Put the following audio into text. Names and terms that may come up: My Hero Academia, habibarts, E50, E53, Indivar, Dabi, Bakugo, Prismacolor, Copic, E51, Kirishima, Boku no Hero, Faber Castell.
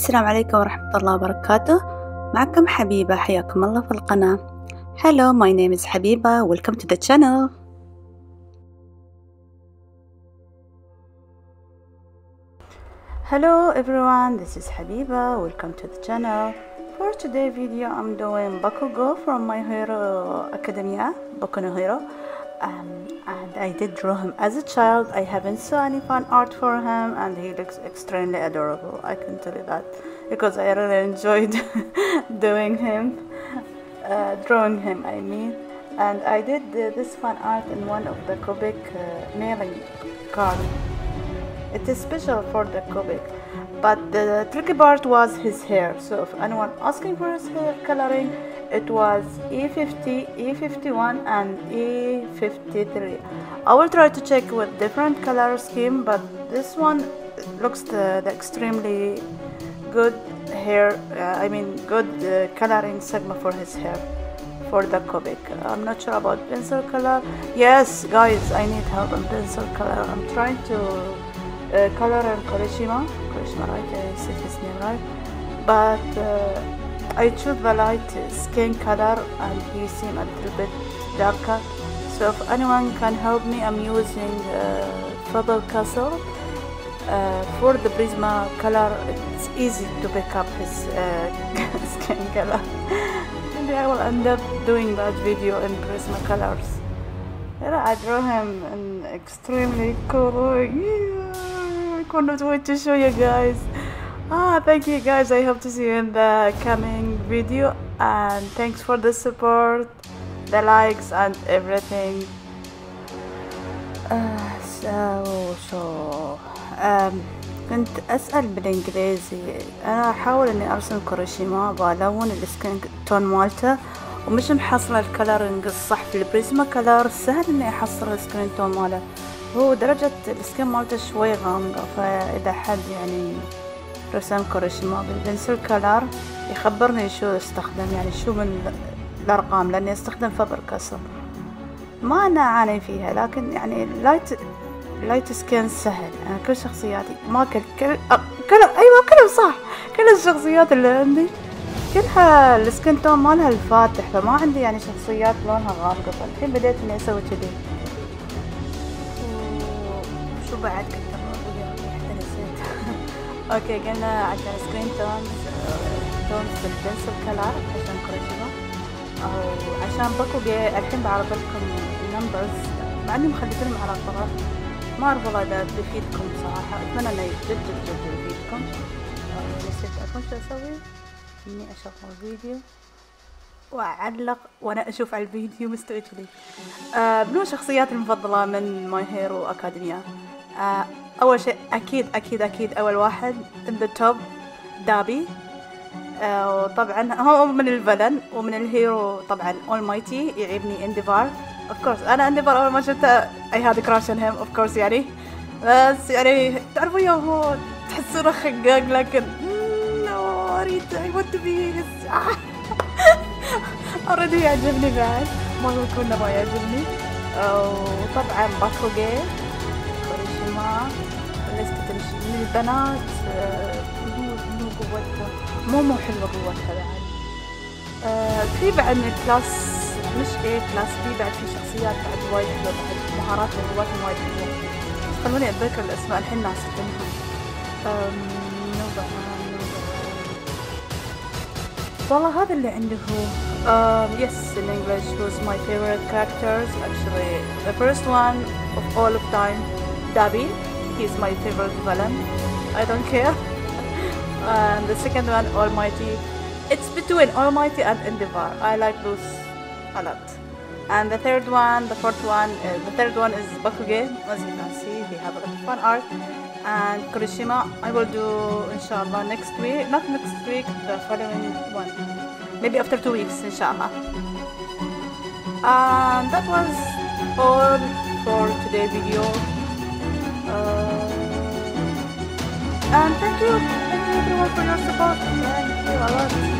السلام عليكم ورحمة الله وبركاته. معكم حبيبة، حياكم الله في القناة. Hello, my name is حبيبة. Welcome to the channel. Hello everyone, this is حبيبة. Welcome to the channel. For today's video, I'm doing Bakugo from My Hero Academia, Boku no Hero. And I did draw him as a child. I haven't saw any fan art for him, and he looks extremely adorable. I can tell you that because I really enjoyed doing him, drawing him, I mean. And I did this fan art in one of the Copic mailing cards. It is special for the Copic, but the tricky part was his hair. So if anyone asking for his hair coloring, it was E50, E51 and E53. I will try to check with different color scheme, but this one looks the extremely good hair, good coloring sigma for his hair, for the Copic. I'm not sure about pencil color. Yes guys, I need help on pencil color. I'm trying to color on Kirishima, right? I said his name right, but I choose the light skin color and he seemed a little bit darker. So if anyone can help me, I'm using Faber Castell for the Prismacolor. It's easy to pick up his skin color. Maybe I will end up doing that video in Prismacolors. I draw him in extremely cool. Yeah, I could not wait to show you guys. Thank you guys, I hope to see you in the coming video, and thanks for the support, the likes and everything. كنت اسأل بالانجليزي. انا احاول اني ارسم كوريشيما بلون السكين تون مالته، ومش محصله الكلرنج الصح في البريزما كلر. سهل اني احصل السكين تون ماله، هو درجة السكين مالته شوي غامقة. فاذا حد يعني رسم كوريشيما بالبنسل كلر يخبرني شو استخدم، يعني شو من الارقام، لاني استخدم فبر كسر ما انا اعاني فيها. لكن يعني لايت سكين سهل. انا كل شخصياتي ما كلهم صح، كل الشخصيات اللي عندي كلها السكين تون مالها الفاتح، فما عندي يعني شخصيات لونها غامقة. فالحين بديت اني اسوي كذي. وشو بعد كنت اوكي، قلنا عشان سكرين تونز بالبنسل كلر عشان كوريشيما او عشان باكوغو. الحين بعرض لكم النمبرز، مع اني مخليتهم على الطرف. ما اعرف والله اذا بفيدكم صراحه، اتمنى انه جد يفيدكم. نسيت اكون شو اسوي، اني اشغل فيديو واعلق وانا اشوف على الفيديو مستوي كذي. منو شخصياتي المفضله من ماي هيرو اكاديميا؟ أول شيء أكيد أول واحد in the top دابي. وطبعا هو من الفلن ومن الهيرو طبعا أولمايتي. يعيبني إنديفار of course. أنا إنديفار أول ما شفته I had a crush on him of course يعني. بس يعني تعرفوا يا هو تحسونه خقاق، لكن no I want to be his already يعجبني بعد، ما يكون ما يعجبني. وطبعا باكوغو كوريشيما ليست تمشي من البنات. مو قوتها، مو حلوة قوتها بعد. في بعد كلاس مش كلاس بي، بعد في شخصيات بعد وايد حلوة، بعد مهارات وقوتهم وايد حلوة. خلوني أتذكر الأسماء الحين ناسيتهم. والله هذا اللي عندي هو. Yes, in English was my favorite characters actually. The first one of all of time. Dabi, he's my favorite villain. I don't care. And the second one, Almighty. It's between Almighty and Indivar. I like those a lot. And the third one, the third one is Bakugo. As you can see, we have a lot of fun art. And Kirishima, I will do inshallah next week. Not next week, the following one. Maybe after 2 weeks, inshallah. And that was all for today's video. And thank you everyone for your support. Thank you a lot.